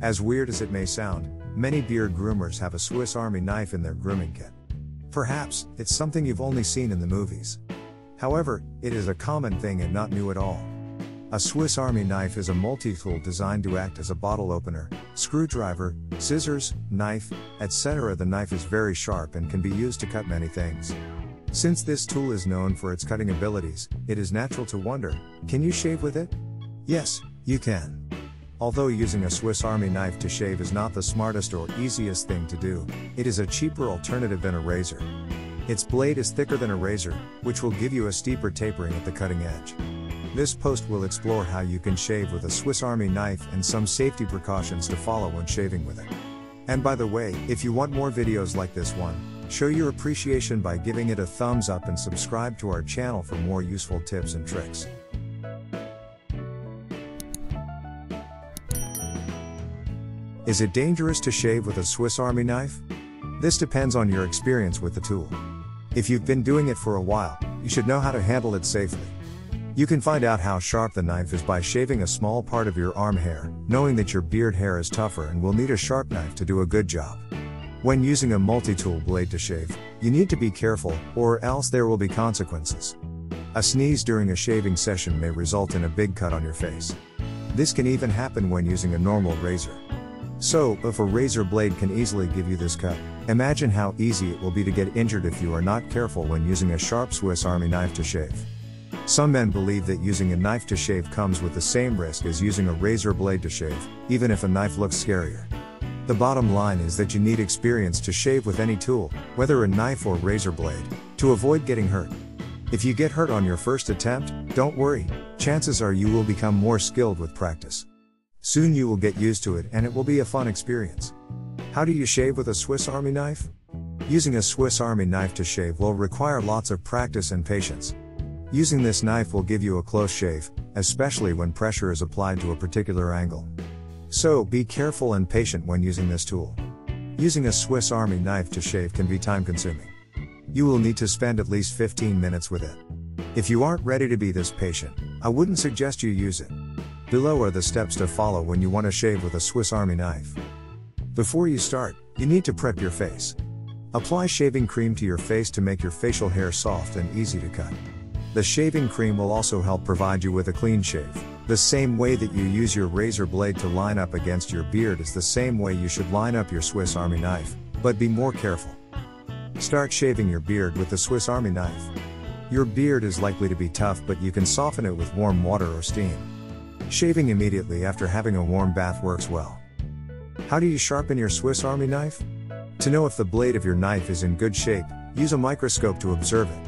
As weird as it may sound, many beard groomers have a Swiss Army knife in their grooming kit. Perhaps it's something you've only seen in the movies. However, it is a common thing and not new at all. A Swiss Army knife is a multi-tool designed to act as a bottle opener, screwdriver, scissors, knife, etc. The knife is very sharp and can be used to cut many things. Since this tool is known for its cutting abilities, it is natural to wonder, can you shave with it? Yes, you can. Although using a Swiss Army knife to shave is not the smartest or easiest thing to do, it is a cheaper alternative than a razor. Its blade is thicker than a razor, which will give you a steeper tapering at the cutting edge. This post will explore how you can shave with a Swiss Army knife and some safety precautions to follow when shaving with it. And by the way, if you want more videos like this one, show your appreciation by giving it a thumbs up and subscribe to our channel for more useful tips and tricks. Is it dangerous to shave with a Swiss Army knife? This depends on your experience with the tool. If you've been doing it for a while, you should know how to handle it safely. You can find out how sharp the knife is by shaving a small part of your arm hair, knowing that your beard hair is tougher and will need a sharp knife to do a good job. When using a multi-tool blade to shave, you need to be careful, or else there will be consequences. A sneeze during a shaving session may result in a big cut on your face. This can even happen when using a normal razor. So, if a razor blade can easily give you this cut, imagine how easy it will be to get injured if you are not careful when using a sharp Swiss Army knife to shave. Some men believe that using a knife to shave comes with the same risk as using a razor blade to shave, even if a knife looks scarier. The bottom line is that you need experience to shave with any tool, whether a knife or razor blade, to avoid getting hurt. If you get hurt on your first attempt, don't worry, chances are you will become more skilled with practice. Soon you will get used to it and it will be a fun experience. How do you shave with a Swiss Army knife? Using a Swiss Army knife to shave will require lots of practice and patience. Using this knife will give you a close shave, especially when pressure is applied to a particular angle. So, be careful and patient when using this tool. Using a Swiss Army knife to shave can be time-consuming. You will need to spend at least 15 minutes with it. If you aren't ready to be this patient, I wouldn't suggest you use it. Below are the steps to follow when you want to shave with a Swiss Army knife. Before you start, you need to prep your face. Apply shaving cream to your face to make your facial hair soft and easy to cut. The shaving cream will also help provide you with a clean shave. The same way that you use your razor blade to line up against your beard is the same way you should line up your Swiss Army knife, but be more careful. Start shaving your beard with the Swiss Army knife. Your beard is likely to be tough, but you can soften it with warm water or steam. Shaving immediately after having a warm bath works well. How do you sharpen your Swiss Army knife? To know if the blade of your knife is in good shape, use a microscope to observe it.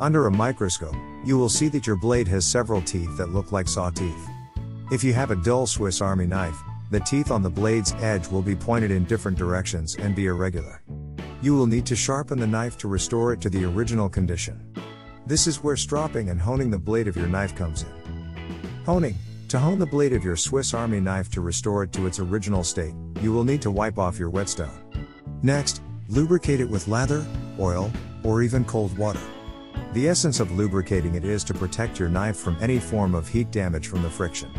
Under a microscope, you will see that your blade has several teeth that look like saw teeth. If you have a dull Swiss Army knife, the teeth on the blade's edge will be pointed in different directions and be irregular. You will need to sharpen the knife to restore it to the original condition. This is where stropping and honing the blade of your knife comes in. Honing. To hone the blade of your Swiss Army knife to restore it to its original state, you will need to wipe off your whetstone. Next, lubricate it with lather, oil, or even cold water. The essence of lubricating it is to protect your knife from any form of heat damage from the friction.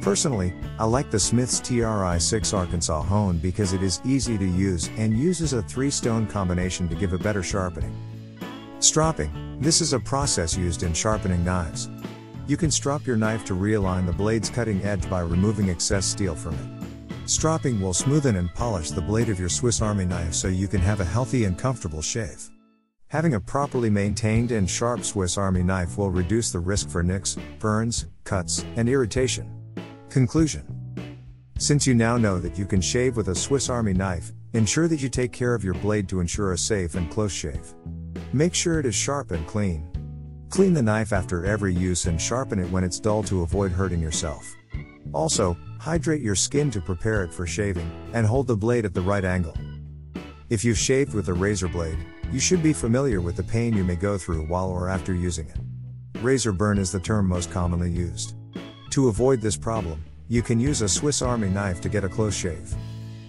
Personally, I like the Smith's TRI-6 Arkansas Hone because it is easy to use and uses a 3-stone combination to give a better sharpening. Stropping. This is a process used in sharpening knives. You can strop your knife to realign the blade's cutting edge by removing excess steel from it. Stropping will smoothen and polish the blade of your Swiss Army knife so you can have a healthy and comfortable shave. Having a properly maintained and sharp Swiss Army knife will reduce the risk for nicks, burns, cuts, and irritation. Conclusion. Since you now know that you can shave with a Swiss Army knife, ensure that you take care of your blade to ensure a safe and close shave. Make sure it is sharp and clean. Clean the knife after every use and sharpen it when it's dull to avoid hurting yourself. Also, hydrate your skin to prepare it for shaving, and hold the blade at the right angle. If you've shaved with a razor blade, you should be familiar with the pain you may go through while or after using it. Razor burn is the term most commonly used. To avoid this problem, you can use a Swiss Army knife to get a close shave.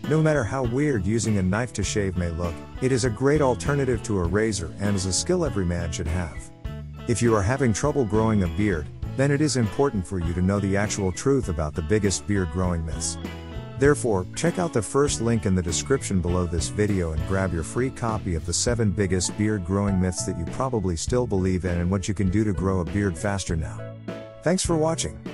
No matter how weird using a knife to shave may look, it is a great alternative to a razor and is a skill every man should have. If you are having trouble growing a beard, then it is important for you to know the actual truth about the biggest beard growing myths. Therefore, check out the first link in the description below this video and grab your free copy of the 7 biggest beard growing myths that you probably still believe in and what you can do to grow a beard faster now. Thanks for watching.